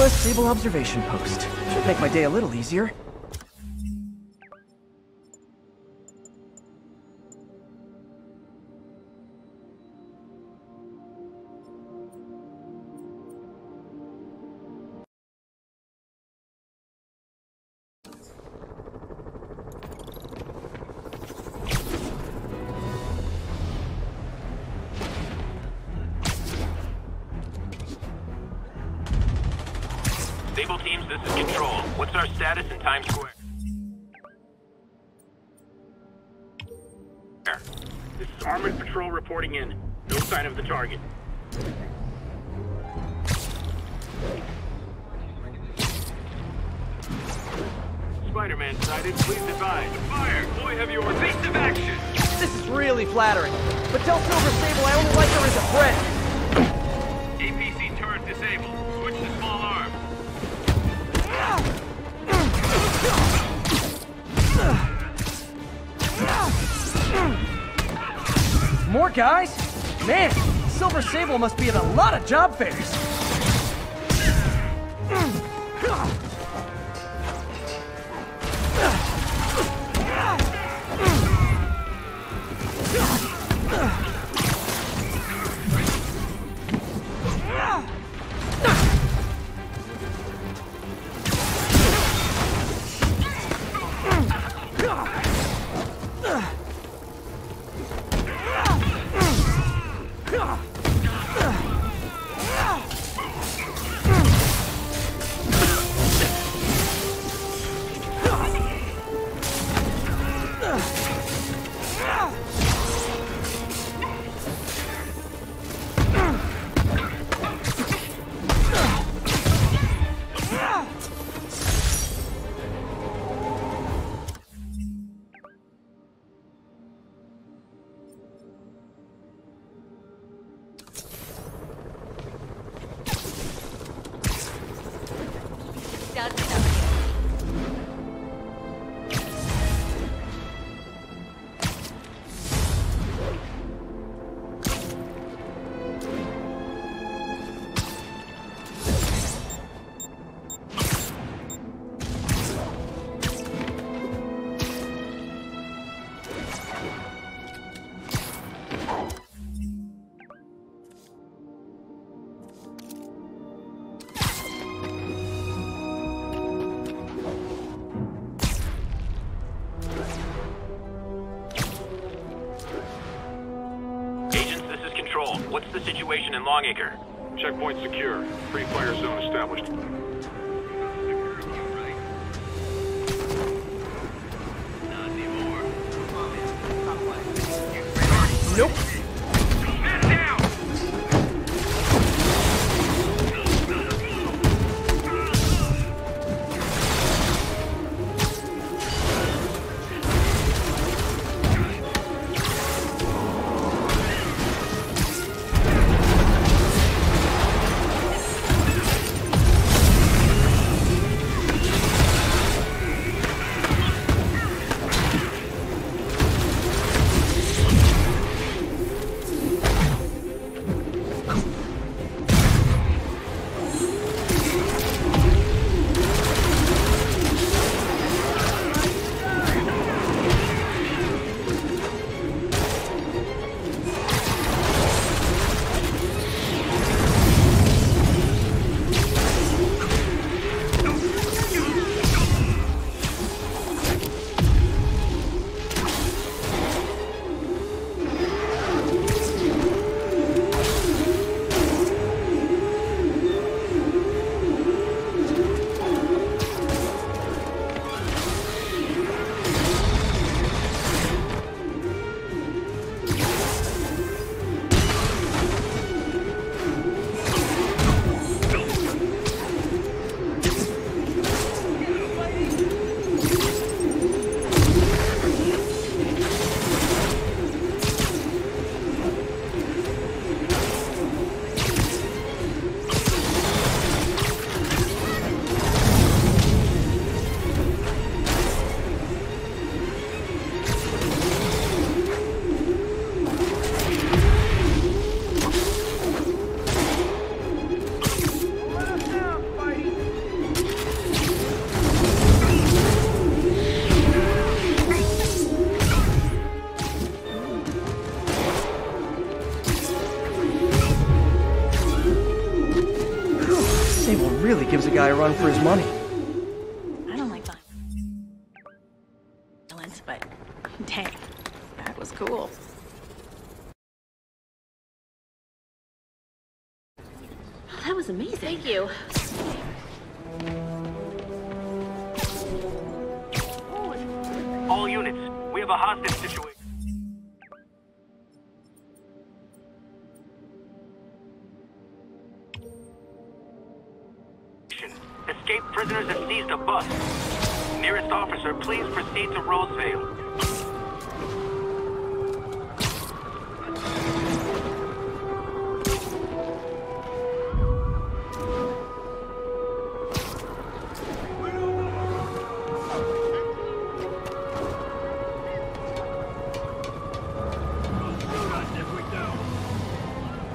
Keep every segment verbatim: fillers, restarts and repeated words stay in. less Sable observation post. Should make my day a little easier. Sable teams, this is Control. What's our status in Times Square? This is Armored Patrol reporting in. No sign of the target. Spider-Man sighted. Please advise. Fire! Boy, have you evasive action! This is really flattering. But tell Silver Sable I only like her as a friend. A P C turret disabled. Switch to small arms. More guys? Man, Silver Sable must be at a lot of job fairs. What's the situation in Longacre? Checkpoint secure. Free fire zone established. Nope. Stand down! gives a guy a run for his money. I don't like violence, but dang, that was cool. Oh, that was amazing. Thank you. All units, we have a hostage situation. Escaped prisoners have seized a bus. Nearest officer, please proceed to Rosevale.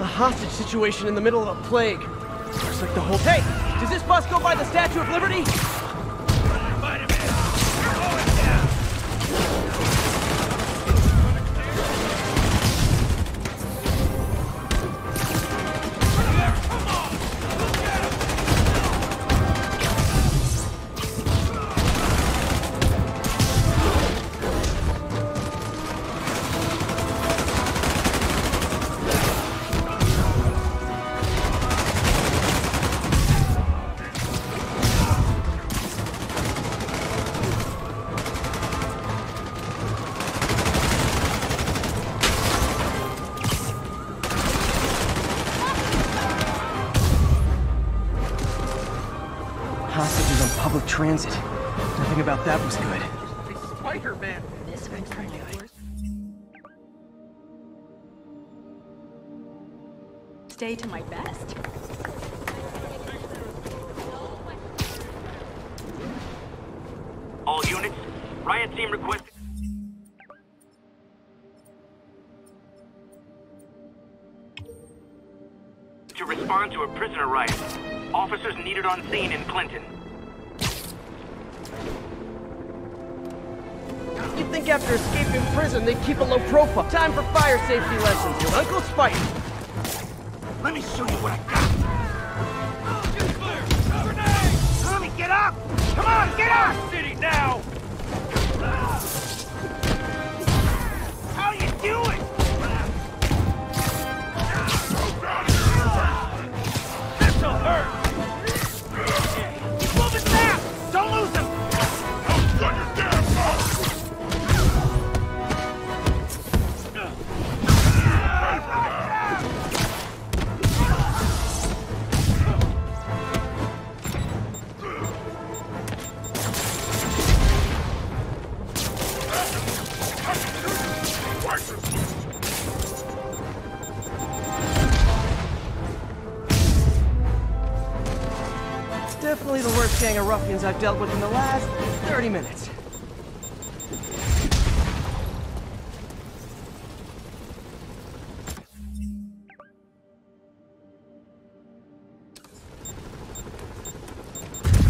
A hostage situation in the middle of a plague. Looks like the whole... Hey! Does this bus go by the Statue of Liberty? Transit. Nothing about that was good. Spider-Man. This one's pretty good. Stay to my best. All units, riot team requested. To respond to a prisoner riot. Officers needed on scene in Clinton. You'd think after escaping prison, they'd keep a low profile. Time for fire safety lessons with Uncle Spike. Let me show you what I got. Grenades! Tommy, get up! Come on, get up! City now! How you doing? This'll hurt! Definitely the worst gang of ruffians I've dealt with in the last thirty minutes.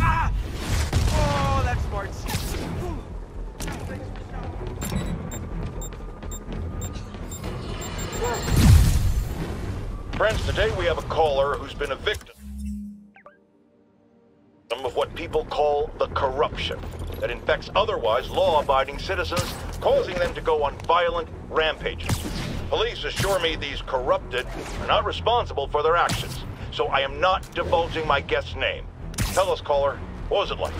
Ah! Oh, that smarts. Friends, today we have a caller who's been a victim of what people call the corruption that infects otherwise law-abiding citizens, causing them to go on violent rampages. Police assure me these corrupted are not responsible for their actions, so I am not divulging my guest's name. Tell us, caller, what was it like?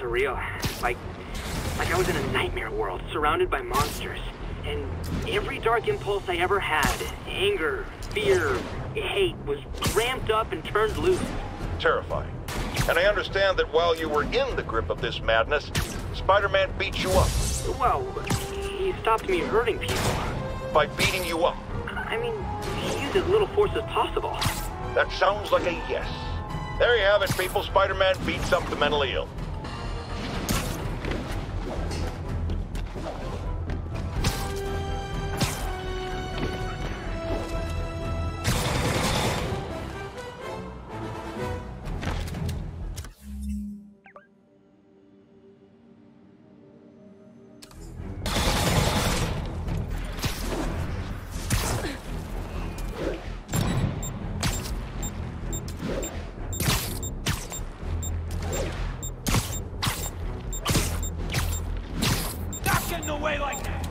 Surreal. Like, like I was in a nightmare world, surrounded by monsters. And every dark impulse I ever had, anger, fear, hate, was ramped up and turned loose. Terrifying. And I understand that while you were in the grip of this madness, Spider-Man beat you up. Well, he stopped me hurting people. By beating you up? I mean, he used as little force as possible. That sounds like a yes. There you have it, people. Spider-Man beats up the mentally ill. getting away like that!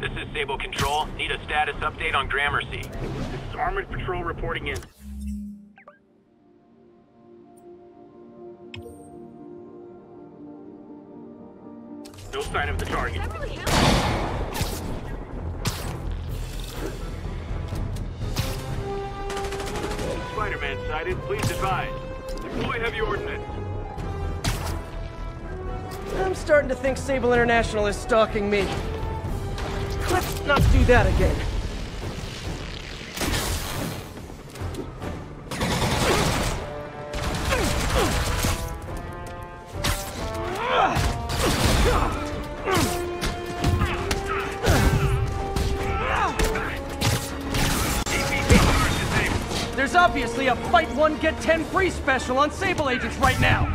This is Sable Control. Need a status update on Gramercy. This is Armored Patrol reporting in. No sign of the target. Spider-Man sighted, please advise. Deploy heavy ordnance. I'm starting to think Sable International is stalking me. Let's not do that again. There's obviously a fight one get ten free special on Sable agents right now.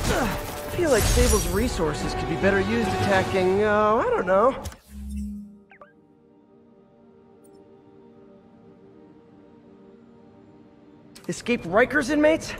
I feel like Sable's resources could be better used attacking, uh, I don't know. Escaped Rikers inmates?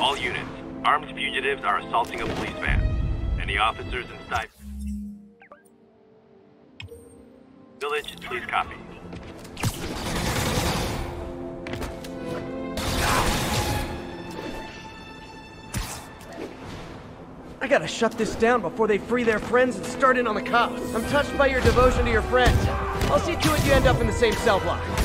All units, armed fugitives are assaulting a police van. Any officers in sight? Village, please copy. I gotta shut this down before they free their friends and start in on the cops. I'm touched by your devotion to your friends. I'll see to it you end up in the same cell block.